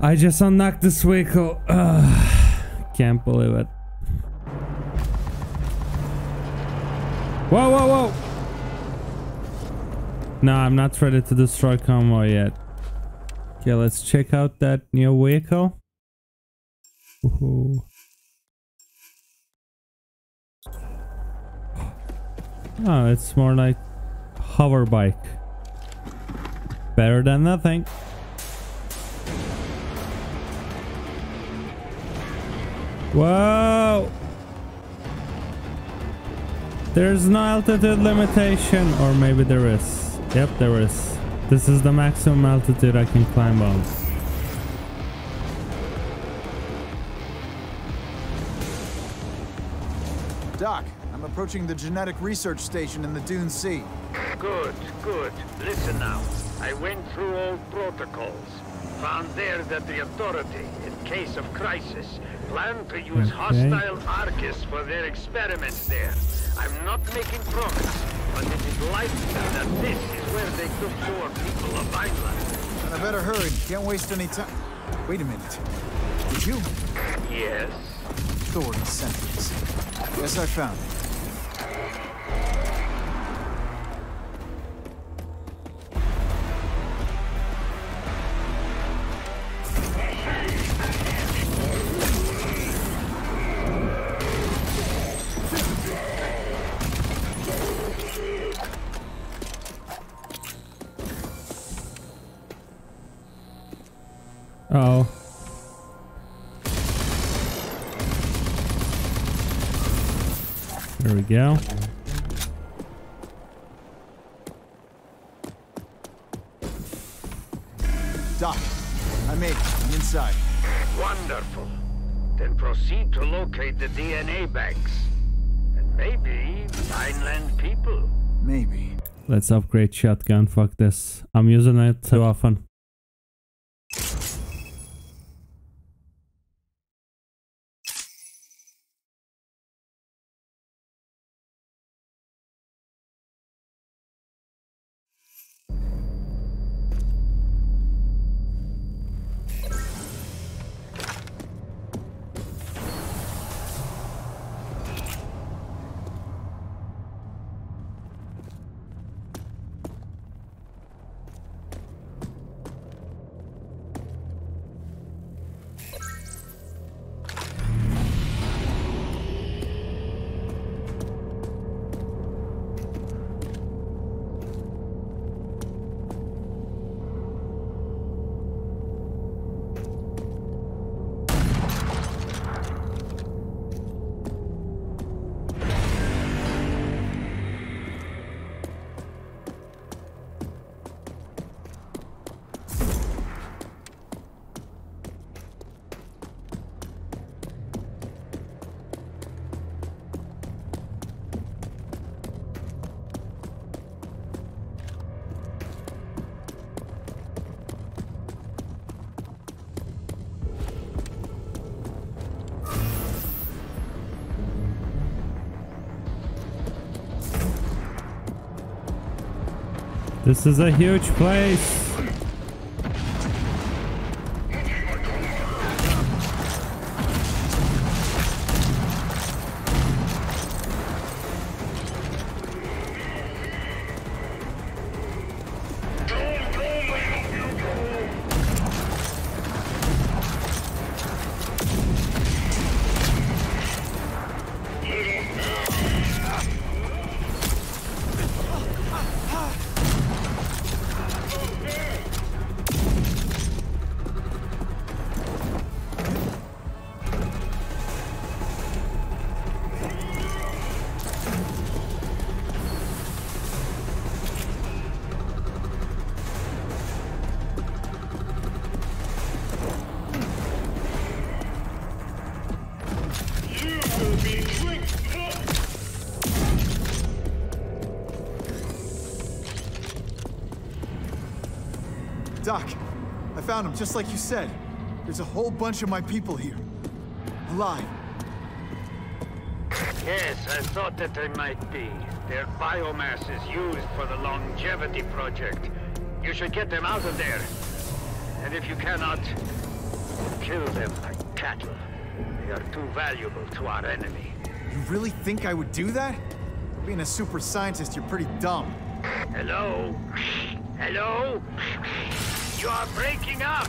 I just unlocked this vehicle. Ugh, can't believe it. Whoa, whoa, whoa! No, I'm not ready to destroy convoy yet. Okay, let's check out that new vehicle. Ooh. Oh, it's more like hover bike. Better than nothing. Whoa! There's no altitude limitation, or maybe there is. Yep, there is. This is the maximum altitude I can climb on. Doc, I'm approaching the genetic research station in the Dune Sea. Good, good. Listen now. I went through all protocols. Found there that the Authority, in case of crisis, plan to use hostile Archists for their experiments there. I'm not making promise, but it is likely that this is where they could store people of Vineland. And I better hurry. Can't waste any time. Wait a minute. Did you? Yes. Authority sentence. Guess I found it. Uh oh. There we go. Doc, I made it. I'm inside. Wonderful. Then proceed to locate the DNA banks. And maybe Vineland people. Maybe. Let's upgrade shotgun. Fuck this. I'm using it too often. This is a huge place. Doc, I found him, just like you said. There's a whole bunch of my people here. Alive. Yes, I thought that they might be. Their biomass is used for the longevity project. You should get them out of there. And if you cannot, Kill them like cattle. They are too valuable to our enemy. You really think I would do that? Being a super scientist, you're pretty dumb. Hello? Hello? You are breaking up!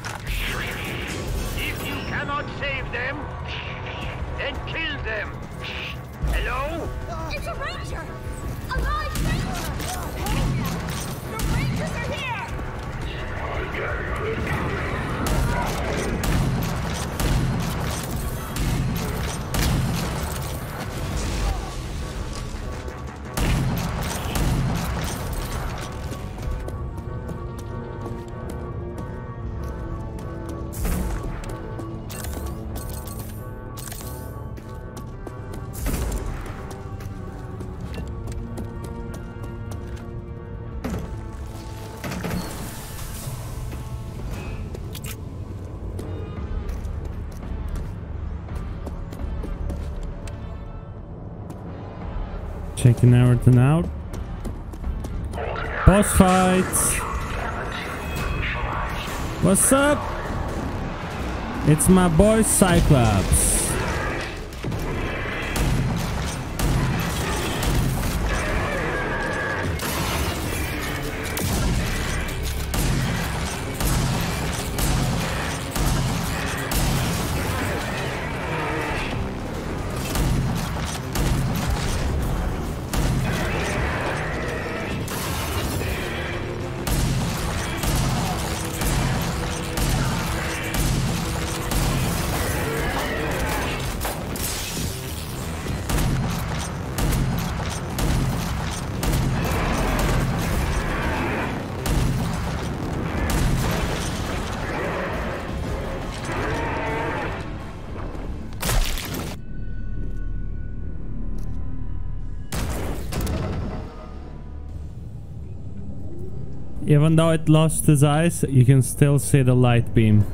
If you cannot save them, then kill them! Hello? It's a ranger! A live ranger! The rangers are here! Checking everything out. Boss fights. What's up? It's my boy Cyclops. Even though it lost its eyes, you can still see the light beam.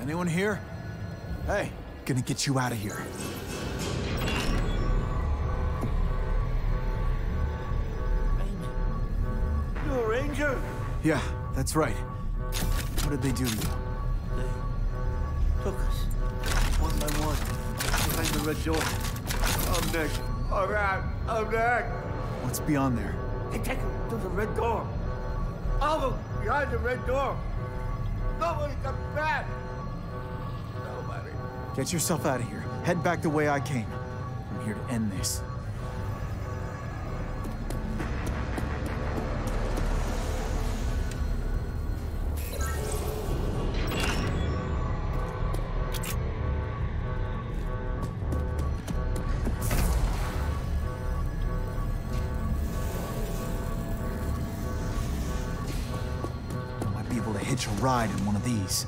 Anyone here? Hey, gonna get you out of here. Ranger. You a ranger? Yeah, that's right. What did they do to you? They took us. One by one. Behind the red door. I'm next. All right, I'm back. What's beyond there? They take him to the red door. All of them behind the red door. Nobody comes back. Nobody. Get yourself out of here. Head back the way I came. I'm here to end this. Ride in one of these.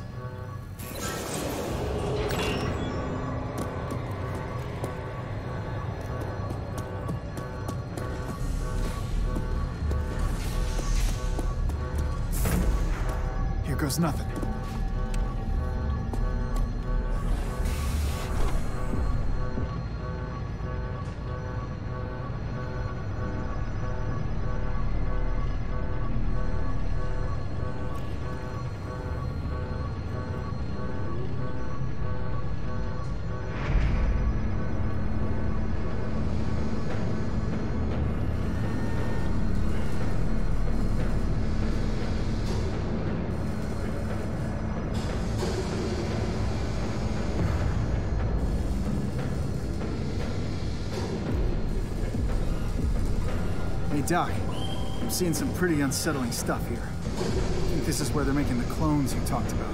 Here goes nothing. Doc, I'm seeing some pretty unsettling stuff here. I think this is where they're making the clones you talked about.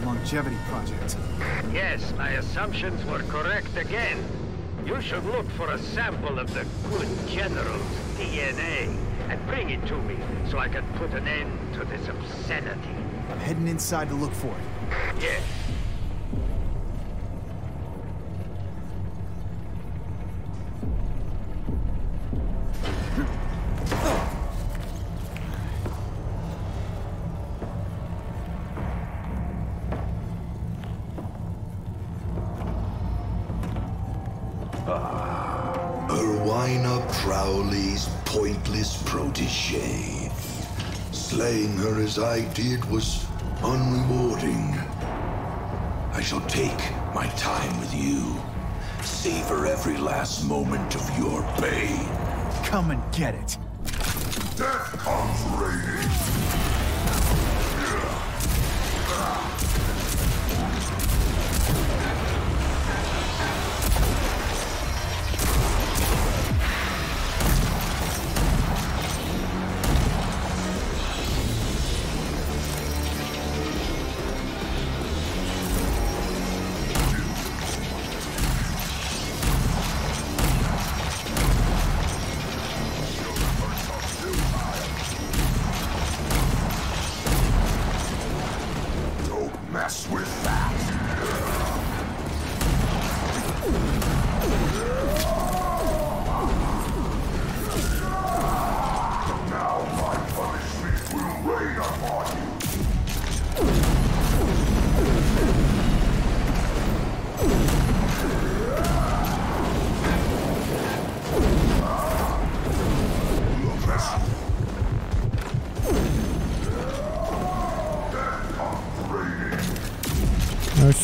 The longevity project. Yes, my assumptions were correct again. You should look for a sample of the good general's DNA and bring it to me so I can put an end to this obscenity. I'm heading inside to look for it. Yes. Pointless protege Slaying her as I did was unrewarding. I shall take my time with you. Savor every last moment of your pain. Come and get it. Death comes raining.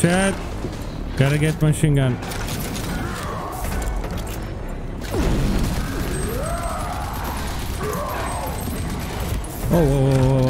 Shit. Gotta get machine gun. Oh, oh, oh, oh.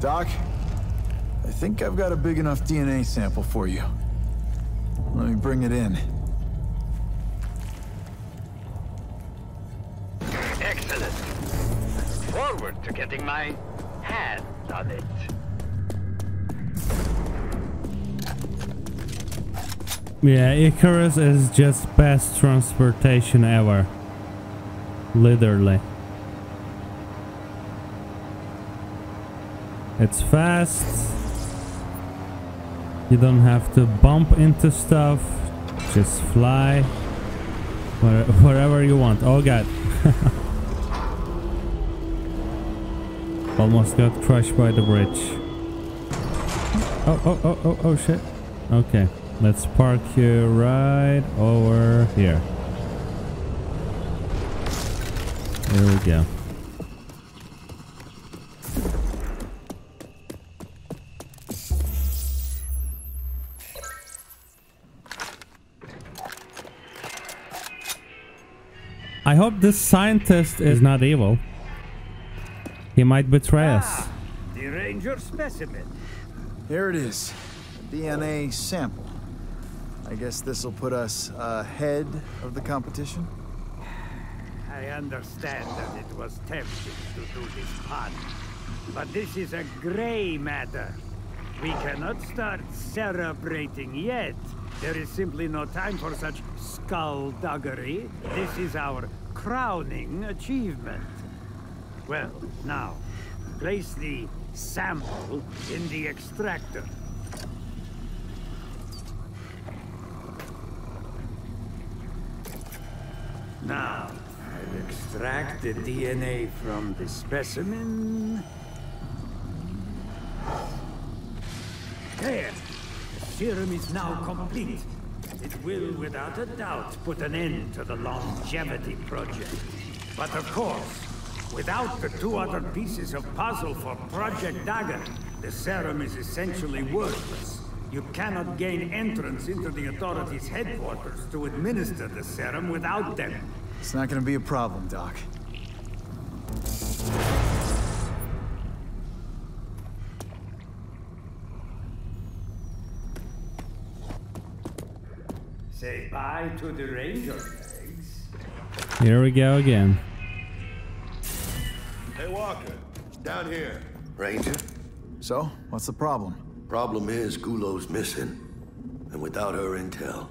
Doc, I think I've got a big enough DNA sample for you. Let me bring it in. Excellent. Forward to getting my hands on it. Yeah, Icarus is just best transportation ever. Literally. It's fast. You don't have to bump into stuff. Just fly wherever you want. Oh god. Almost got crushed by the bridge. Oh, oh, oh, oh, oh shit. Okay, let's park you right over here. There we go. I hope this scientist is not evil. He might betray us. The ranger specimen. Here it is. A DNA sample. I guess this will put us ahead of the competition. I understand that it was tempting to do this pun, but this is a gray matter. We cannot start celebrating yet. There is simply no time for such skullduggery. This is our crowning achievement. Well, now, place the sample in the extractor. Now, I've extracted DNA from the specimen. There! The serum is now complete. It will, without a doubt, put an end to the longevity project. But of course, without the two other pieces of puzzle for Project Dagger, the serum is essentially worthless. You cannot gain entrance into the Authority's headquarters to administer the serum without them. It's not going to be a problem, Doc. Say bye to the Ranger legs. Here we go again. Hey, Walker. Down here. Ranger? So, what's the problem? Problem is, Gulo's missing. And without her intel,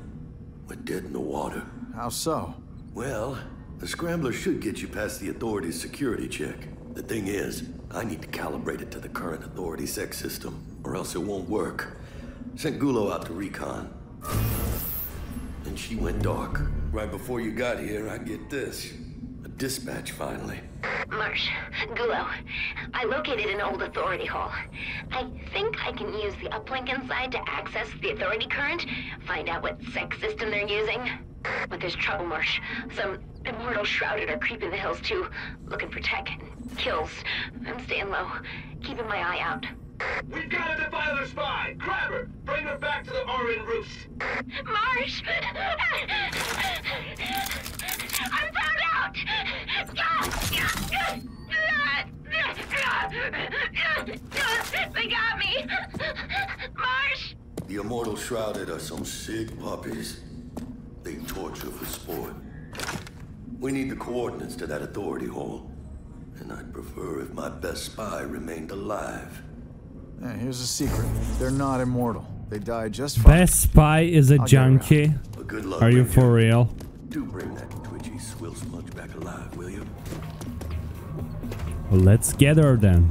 we're dead in the water. How so? Well, the Scrambler should get you past the Authority's security check. The thing is, I need to calibrate it to the current Authority sec system, or else it won't work. Sent Gulo out to recon. And she went dark. Right before you got here, I get this. A dispatch, finally. Marsh, Gulo, I located an old Authority hall. I think I can use the uplink inside to access the Authority current, find out what sec system they're using. But there's trouble, Marsh. Some immortal shrouded are creeping the hills too, looking for tech and kills. I'm staying low, keeping my eye out. We've got a defiler spy! Grab her! Bring her back to the Orin roofs! Marsh! I'm found out! They got me! Marsh! The immortal shrouded are some sick puppies. They torture for sport. We need the coordinates to that Authority hall. And I'd prefer if my best spy remained alive. Yeah, here's a secret. They're not immortal. They die just fine. Best spy is a junkie. Good luck, Are you Ranger. For real? Do bring that twitchy swill smudge back alive, will you? Well, let's get her then.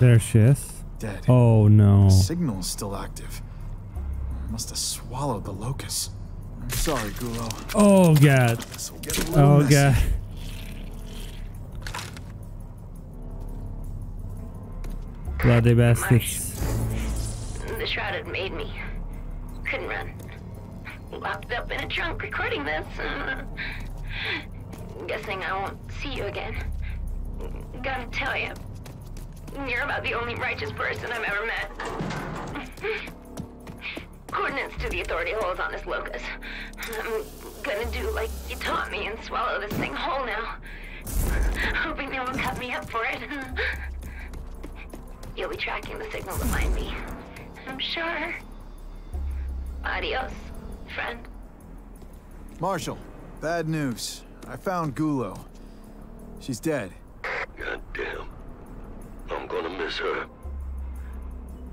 There she is. Dead. Oh no. The signal is still active. Must have swallowed the locust. I'm sorry, Gulo. Oh god. Oh messy. God. Bloody bastards. The shrouded made me. Couldn't run. Locked up in a trunk recording this. Guessing I won't see you again. Gotta tell you. You're about the only righteous person I've ever met. Coordinates to the Authority holes on this locus. I'm gonna do like you taught me and swallow this thing whole now. Hoping they won't cut me up for it. You'll be tracking the signal to find me, I'm sure. Adios, friend. Marshal, bad news. I found Gulo. She's dead. Goddamn. I'm gonna miss her.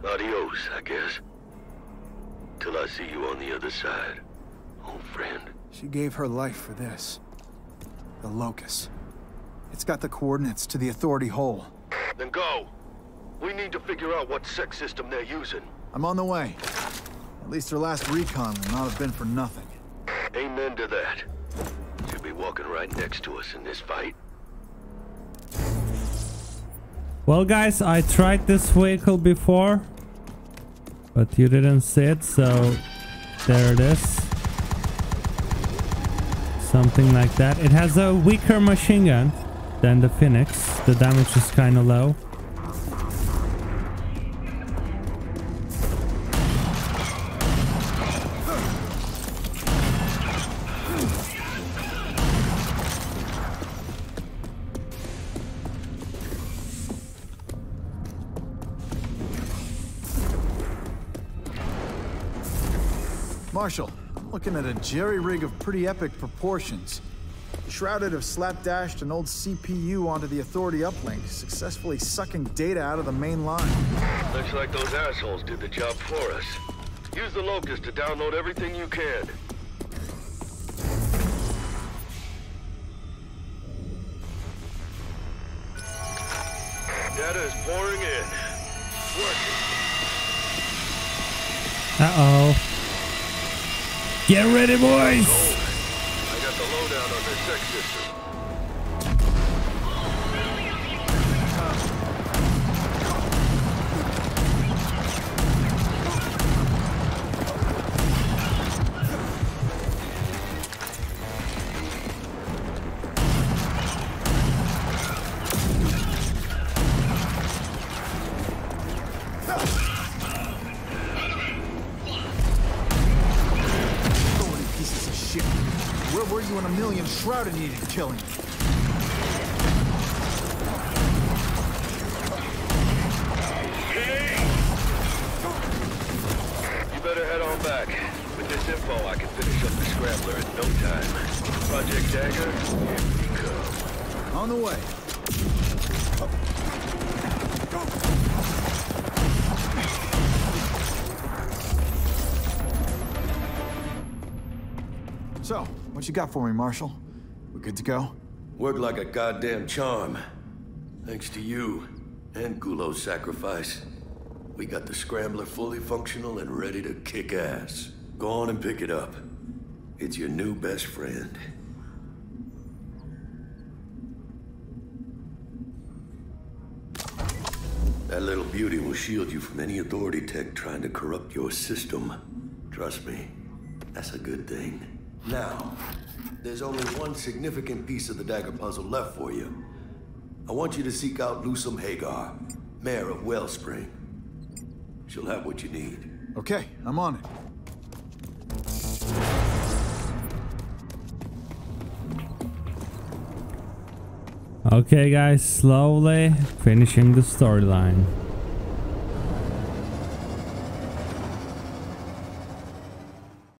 Adios, I guess. Till I see you on the other side, old friend. She gave her life for this. The locus. It's got the coordinates to the Authority hole. Then go. We need to figure out what sec system they're using. I'm on the way. At least her last recon will not have been for nothing. Amen to that. She'll be walking right next to us in this fight. Well guys, I tried this vehicle before, but you didn't see it, so there it is. Something like that. It has a weaker machine gun than the Phoenix. The damage is kind of low. Marshal, looking at a jerry rig of pretty epic proportions. Shrouded have slapdashed an old CPU onto the Authority uplink, successfully sucking data out of the main line. Looks like those assholes did the job for us. Use the Locust to download everything you can. Data is pouring in. Working. Uh-oh. Get ready, boys! I got the lowdown on their sex system. Where were you when a million shrouded needed killing? You better head on back. With this info, I can finish up the Scrambler in no time. Project Dagger, here we go. On the way. So, what you got for me, Marshal? We're good to go? Worked like a goddamn charm. Thanks to you and Gulo's sacrifice, we got the Scrambler fully functional and ready to kick ass. Go on and pick it up. It's your new best friend. That little beauty will shield you from any Authority tech trying to corrupt your system. Trust me, that's a good thing. Now, there's only one significant piece of the Dagger puzzle left for you. I want you to seek out Loosum Hagar, mayor of Wellspring. She'll have what you need. Okay, I'm on it. Okay guys, slowly finishing the storyline.